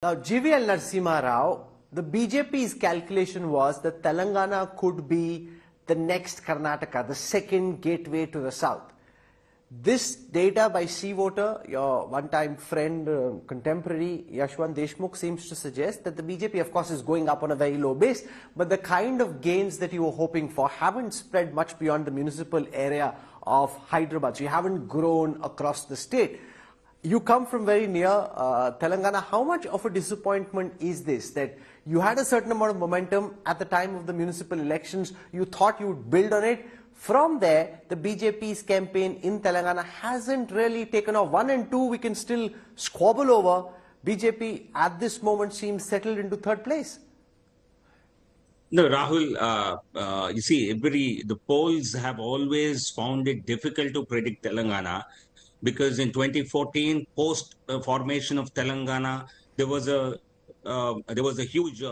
Now, JVL Narasimha Rao, the BJP's calculation was that Telangana could be the next Karnataka, the second gateway to the south. This data by C-Voter, your one-time friend, contemporary, Yashwant Deshmukh, seems to suggest that the BJP, of course, is going up on a very low base, but the kind of gains that you were hoping for haven't spread much beyond the municipal area of Hyderabad. So you haven't grown across the state. You come from very near Telangana. How much of a disappointment is this, that you had a certain amount of momentum at the time of the municipal elections, you thought you would build on it? From there, the BJP's campaign in Telangana hasn't really taken off. 1 and 2 we can still squabble over. BJP at this moment seems settled into third place. No, Rahul, you see, the polls have always found it difficult to predict Telangana, because in 2014, post formation of Telangana, there was a huge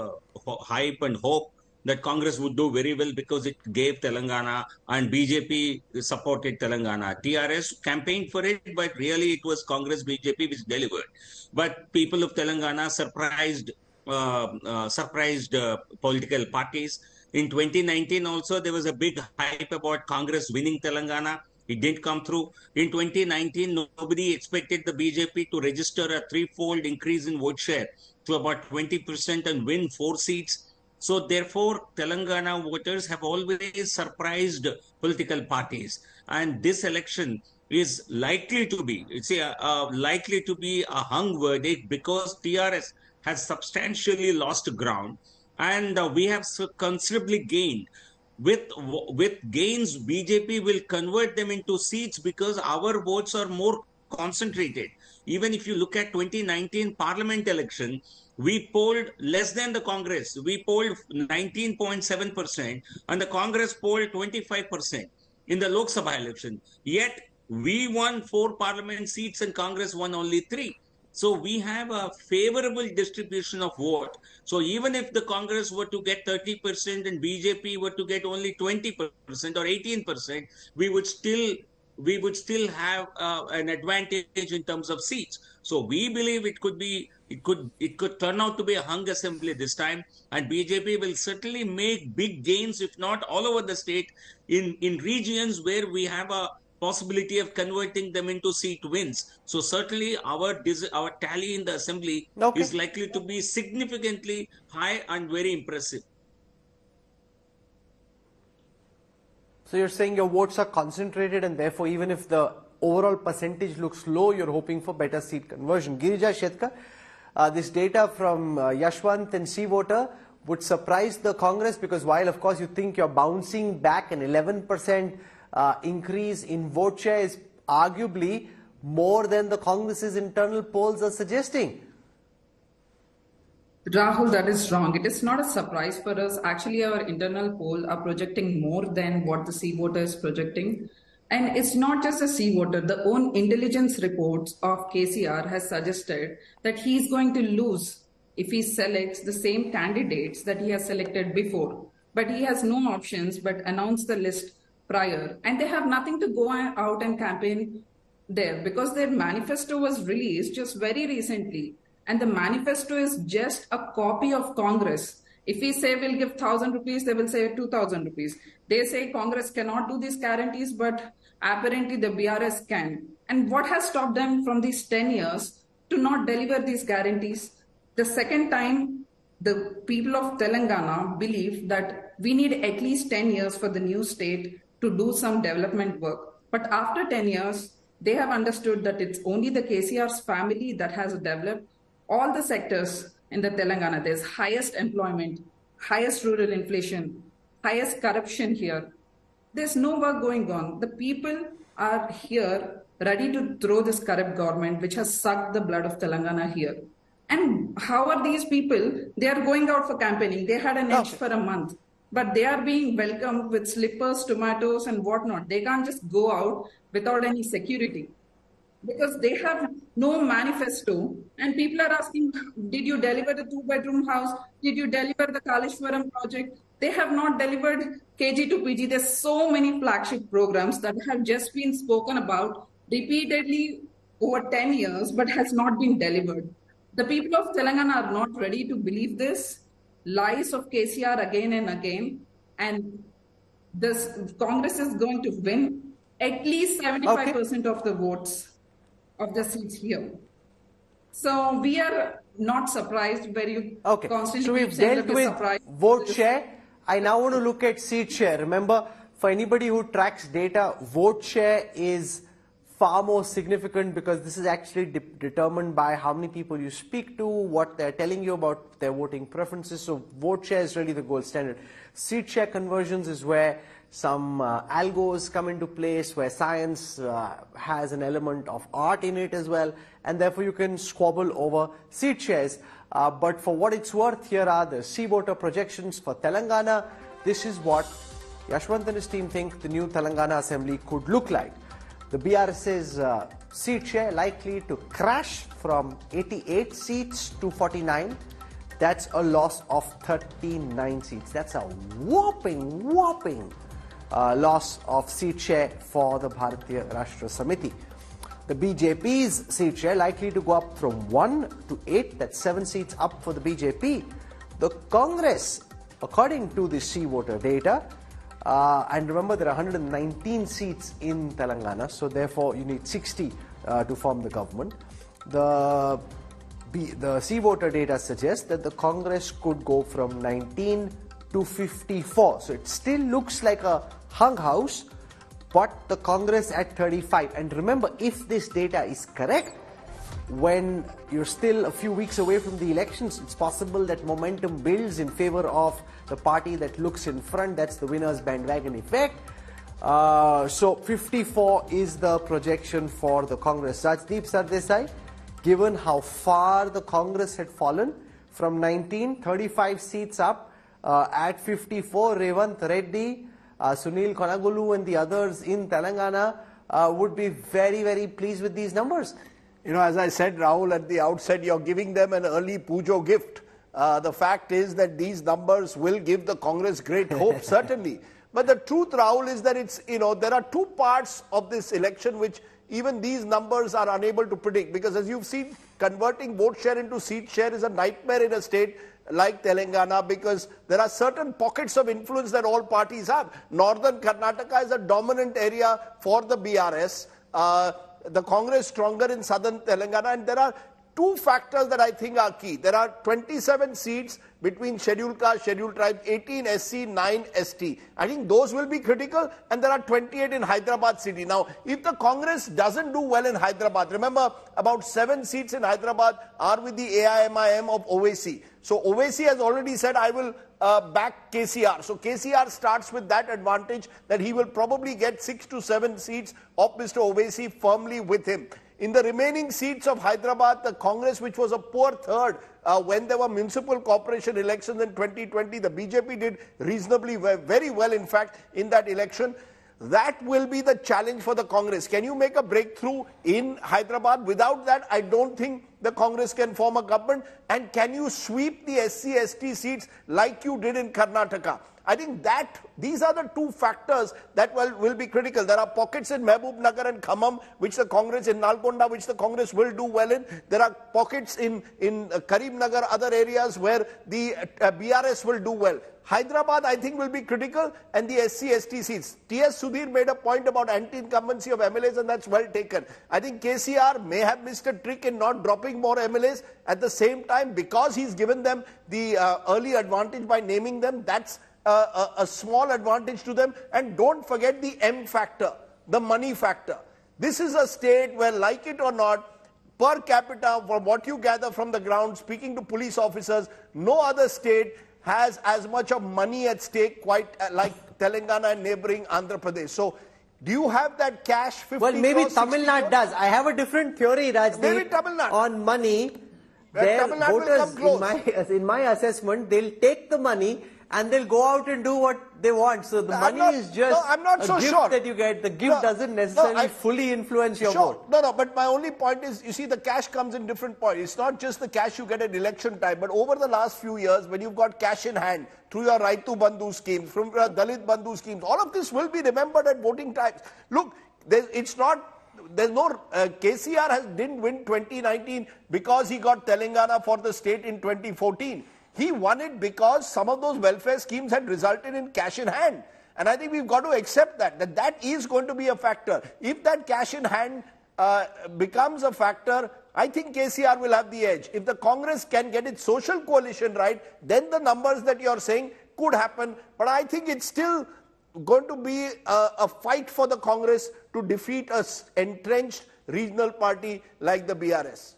hype and hope that Congress would do very well because it gave Telangana, and BJP supported Telangana. TRS campaigned for it, but really it was Congress BJP which delivered. But people of Telangana surprised political parties. In 2019 also, there was a big hype about Congress winning Telangana. It didn't come through. In 2019, nobody expected the BJP to register a threefold increase in vote share to about 20% and win 4 seats. So therefore, Telangana voters have always surprised political parties. And this election is likely to be, a hung verdict, because TRS has substantially lost ground. And we have considerably gained. With gains, BJP will convert them into seats because our votes are more concentrated. Even if you look at 2019 parliament election, we polled less than the Congress. We polled 19.7% and the Congress polled 25% in the Lok Sabha election. Yet we won 4 parliament seats and Congress won only 3. So we have a favorable distribution of vote. So even if the Congress were to get 30% and BJP were to get only 20% or 18%, we would still have an advantage in terms of seats. So we believe it could turn out to be a hung assembly this time, and BJP will certainly make big gains, if not all over the state, in regions where we have a possibility of converting them into seat wins. So certainly our tally in the assembly is likely to be significantly high and very impressive. So you're saying your votes are concentrated, and therefore even if the overall percentage looks low, you're hoping for better seat conversion. Girija Shetka, this data from Yashwant and C-Voter would surprise the Congress, because while of course you think you're bouncing back, an 11% increase in vote share is arguably more than the Congress's internal polls are suggesting. Rahul, that is wrong. It is not a surprise for us. Actually, our internal polls are projecting more than what the C-Voter is projecting. And it's not just a C-Voter. The own intelligence reports of KCR has suggested that he is going to lose if he selects the same candidates that he has selected before. But he has no options but announce the list prior, and they have nothing to go out and campaign there, because their manifesto was released just very recently, and the manifesto is just a copy of Congress. If we say we'll give 1,000 rupees, they will say 2,000 rupees. They say Congress cannot do these guarantees, but apparently the BRS can. And what has stopped them from these 10 years to not deliver these guarantees? The second time, the people of Telangana believe that we need at least 10 years for the new state to do some development work. But after 10 years, they have understood that it's only the KCR's family that has developed all the sectors in the Telangana. There's highest employment, highest rural inflation, highest corruption here. There's no work going on. The people are here ready to throw this corrupt government, which has sucked the blood of Telangana here. And how are these people? They are going out for campaigning. They had an itch for a month, but they are being welcomed with slippers, tomatoes, and whatnot. They can't just go out without any security, because they have no manifesto. And people are asking, did you deliver the 2-bedroom house? Did you deliver the Kalishwaram project? They have not delivered KG to PG. There's so many flagship programs that have just been spoken about repeatedly over 10 years, but has not been delivered. The people of Telangana are not ready to believe this. Lies of KCR again and again. And this Congress is going to win at least 75% of the votes of the seats here. So we are not surprised where you constantly keep saying that we're surprised. Vote share. I now want to look at seat share. Remember, for anybody who tracks data, vote share is far more significant because this is actually determined by how many people you speak to, what they're telling you about their voting preferences. So vote share is really the gold standard. Seat share conversions is where some algos come into place, where science has an element of art in it as well, and therefore you can squabble over seat shares. But for what it's worth, here are the C-Voter projections for Telangana. This is what Yashwant and his team think the new Telangana Assembly could look like. The BRS's seat share likely to crash from 88 seats to 49. That's a loss of 39 seats. That's a whopping loss of seat share for the Bharatiya Rashtra Samiti. The BJP's seat share likely to go up from 1 to 8. That's 7 seats up for the BJP. The Congress, according to the C-Voter data, and remember, there are 119 seats in Telangana, so therefore you need 60 to form the government. The C-Voter data suggests that the Congress could go from 19 to 54. So it still looks like a hung house, but the Congress at 35. And remember, if this data is correct, when you're still a few weeks away from the elections, it's possible that momentum builds in favor of the party that looks in front. That's the winner's bandwagon effect. So 54 is the projection for the Congress. Rajdeep Sardesai, given how far the Congress had fallen from 19, 35 seats up at 54, Revant Reddy, Sunil Konagulu and the others in Telangana would be very, very pleased with these numbers. You know, as I said, Rahul, at the outset, you're giving them an early Pujo gift. The fact is that these numbers will give the Congress great hope, certainly. But the truth, Rahul, is that it's, you know, there are two parts of this election which even these numbers are unable to predict. Because as you've seen, converting vote share into seat share is a nightmare in a state like Telangana, because there are certain pockets of influence that all parties have. Northern Karnataka is a dominant area for the BRS. The Congress stronger in southern Telangana, and there are two factors that I think are key. There are 27 seats between Scheduled Caste, Scheduled Tribe, 18 SC, 9 ST. I think those will be critical, and there are 28 in Hyderabad city. Now, if the Congress doesn't do well in Hyderabad, remember about 7 seats in Hyderabad are with the AIMIM of Owaisi. So Owaisi has already said, I will back KCR. So KCR starts with that advantage that he will probably get 6 to 7 seats of Mr. Owaisi firmly with him. In the remaining seats of Hyderabad, the Congress, which was a poor third when there were municipal corporation elections in 2020, the BJP did reasonably well, very well, in fact, in that election. That will be the challenge for the Congress. Can you make a breakthrough in Hyderabad? Without that, I don't think the Congress can form a government. And can you sweep the SC-ST seats like you did in Karnataka? I think that these are the two factors that will be critical. There are pockets in Mahbub Nagar and Khamam, which the Congress, in Nalgonda, which the Congress will do well in. There are pockets in Karimnagar, other areas where the BRS will do well. Hyderabad, I think, will be critical, and the SC-ST seats. T.S. Sudhir made a point about anti-incumbency of MLAs, and that's well taken. I think KCR may have missed a trick in not dropping more MLAs. At the same time, because he's given them the early advantage by naming them, that's a small advantage to them. And don't forget the M factor, the money factor. This is a state where, like it or not, per capita, from what you gather from the ground, speaking to police officers, no other state has as much of money at stake quite like Telangana and neighboring Andhra Pradesh. So do you have that cash? 50 well, maybe Tamil Nadu does. I have a different theory, Rajdeep, maybe Tamil Nadu. On money. Their voters, in my assessment, they'll take the money and they'll go out and do what they want. So the money is just a gift that you get. The gift doesn't necessarily fully influence your vote. No, but my only point is, you see, the cash comes in different points. It's not just the cash you get at election time, but over the last few years, when you've got cash in hand through your Raitu Bandhu schemes, from your Dalit Bandhu schemes, all of this will be remembered at voting times. Look, it's not there's no, KCR didn't win 2019 because he got Telangana for the state in 2014. He won it because some of those welfare schemes had resulted in cash in hand. And I think we've got to accept that is going to be a factor. If that cash in hand becomes a factor, I think KCR will have the edge. If the Congress can get its social coalition right, then the numbers that you're saying could happen. But I think it's still going to be a fight for the Congress to defeat an entrenched regional party like the BRS.